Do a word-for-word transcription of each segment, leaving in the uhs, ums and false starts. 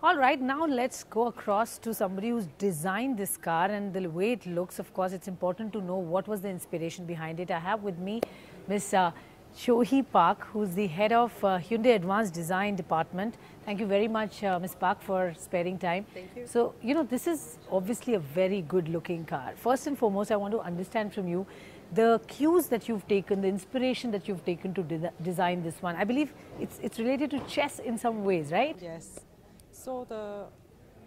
All right, now let's go across to somebody who's designed this car, and the way it looks, of course, it's important to know what was the inspiration behind it. I have with me Miss Uh, Chohee Park, who's the head of uh, Hyundai Advanced Design Department. Thank you very much, uh, Miz Park, for sparing time. Thank you. So, you know, this is obviously a very good looking car. First and foremost, I want to understand from you the cues that you've taken, the inspiration that you've taken to de design this one. I believe it's, it's related to chess in some ways, right? Yes. So, the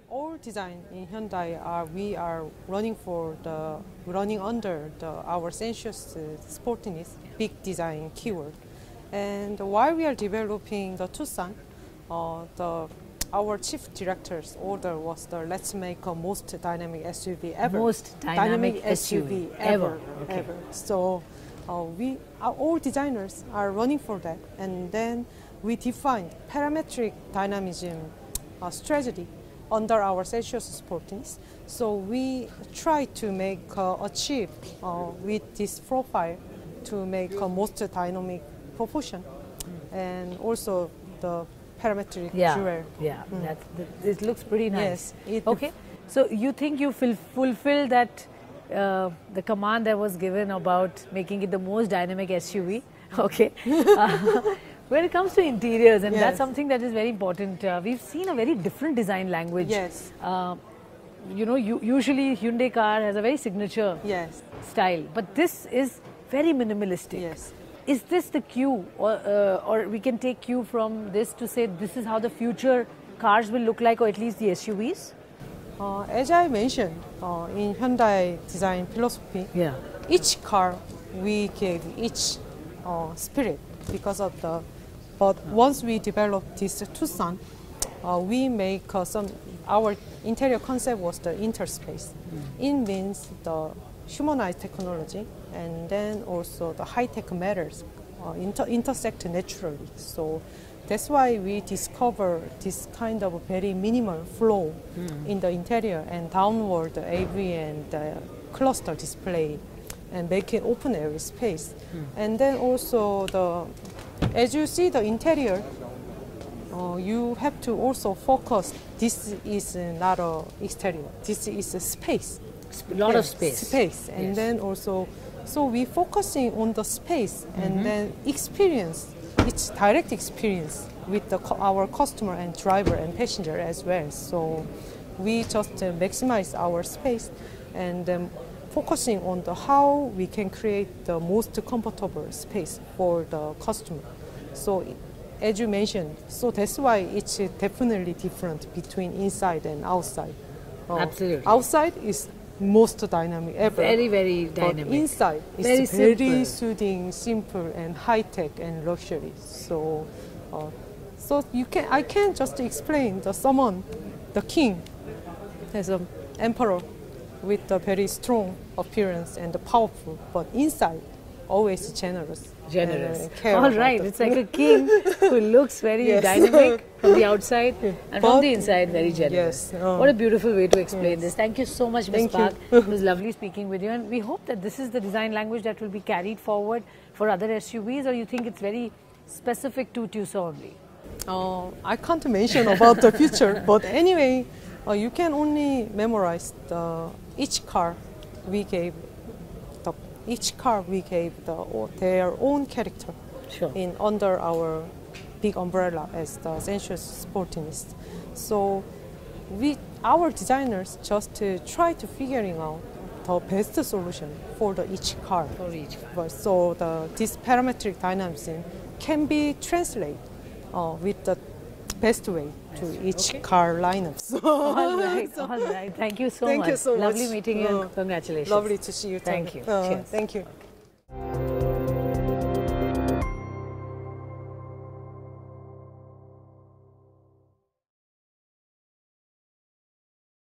all design in Hyundai, are, we are running for the running under the, our sensuous uh, sportiness, big design keyword. And while we are developing the Tucson, uh, the our chief director's order was the let's make a most dynamic S U V ever. Most dynamic, dynamic S U V, S U V ever, ever. Okay. ever. So uh, we our, all designers are running for that, and then we define parametric dynamism uh, strategy under our sensuous sportiness. So we try to make uh, achieve uh, with this profile to make a most dynamic proportion, mm. and also the parametric yeah, jewel. Yeah, mm. that's, that, it looks pretty nice. Yes, it okay, so you think you fulfill that uh, the command that was given about making it the most dynamic S U V? Okay. uh, When it comes to interiors, and yes. that's something that is very important, uh, we've seen a very different design language. Yes. Uh, you know, you, usually Hyundai car has a very signature yes. style, but this is very minimalistic. Yes. Is this the cue, or, uh, or we can take cue from this to say this is how the future cars will look like, or at least the S U Vs? Uh, as I mentioned, uh, in Hyundai design philosophy, yeah. each car we gave each uh, spirit because of the. But once we develop this Tucson, uh, we make uh, some, our interior concept was the interspace. Mm-hmm. It means the humanized technology, and then also the high-tech matters uh, inter intersect naturally. So that's why we discover this kind of very minimal flow mm-hmm. in the interior and downward A V and uh, cluster display and make it open air space. Mm-hmm. And then also the as you see the interior, uh, you have to also focus. This is not an exterior. This is a space. A lot yes. of space. Space, and yes. then also, so we focusing on the space, mm-hmm. and then experience. It's direct experience with the, our customer and driver and passenger as well. So we just uh, maximize our space, and. Um, Focusing on the how we can create the most comfortable space for the customer. So, as you mentioned, so that's why it's definitely different between inside and outside. Uh, Absolutely. Outside is most dynamic ever. Very, very dynamic. But inside is very, very soothing, simple, and high tech and luxury. So, uh, so you can I can just explain the someone, the king, as an emperor. With a very strong appearance and powerful, but inside always generous. Generous. All right, it's like a king who looks very yes. dynamic from the outside and but from the inside very generous. Yes, um, what a beautiful way to explain yes. this. Thank you so much, Miz Park. It was lovely speaking with you, and we hope that this is the design language that will be carried forward for other S U Vs, or you think it's very specific to Tucson only? Uh, I can't mention about the future, but anyway, uh, you can only memorize the Each car, we gave the, each car we gave the, their own character sure. in under our big umbrella as the sensuous sportiness. So we, our designers, just uh, try to figuring out the best solution for the each car. For each car. But so the this parametric dynamism can be translated uh, with the best way to each okay. car lineup. So. All right, all right. Thank you so Thank much. Thank you so Lovely much. Lovely meeting you. Uh, Congratulations. Lovely to see you. Thank you. Uh, Cheers. Thank you. Okay.